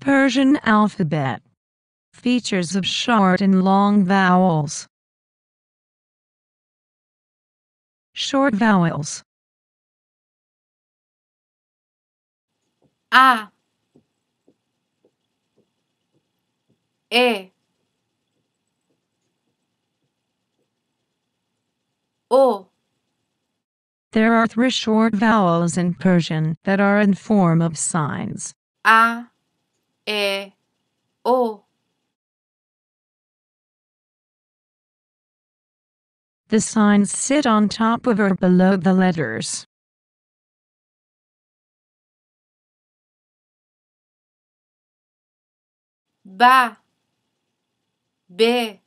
Persian alphabet. Features of short and long vowels. Short vowels. A, E, O. There are three short vowels in Persian that are in form of signs. A, E, O. The signs sit on top of or below the letters. Ba, Be,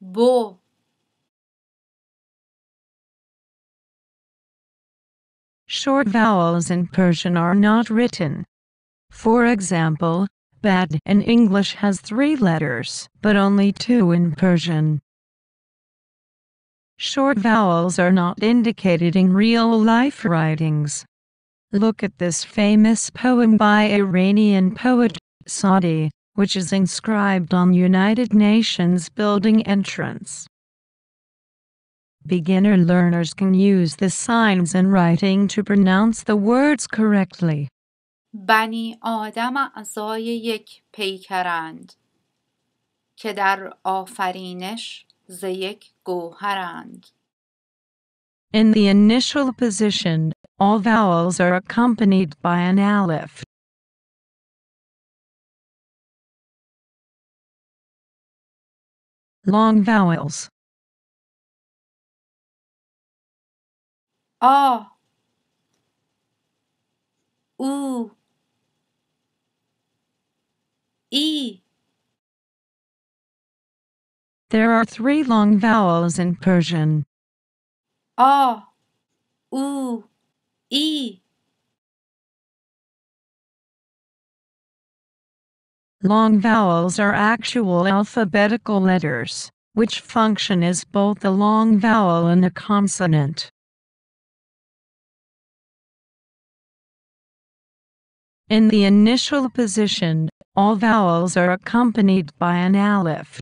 Bo. Short vowels in Persian are not written. For example, bad in English has 3 letters, but only 2 in Persian. Short vowels are not indicated in real-life writings. Look at this famous poem by Iranian poet Saadi, which is inscribed on United Nations building entrance. Beginner learners can use the signs in writing to pronounce the words correctly. بنی آدم اعضای یک پیکرند که در آفرینش ز یک گوهرند. In the initial position, all vowels are accompanied by an aleph. Long vowels. A, U, E. There are 3 long vowels in Persian. A, U, E. Long vowels are actual alphabetical letters, which function as both a long vowel and a consonant. In the initial position, all vowels are accompanied by an aleph.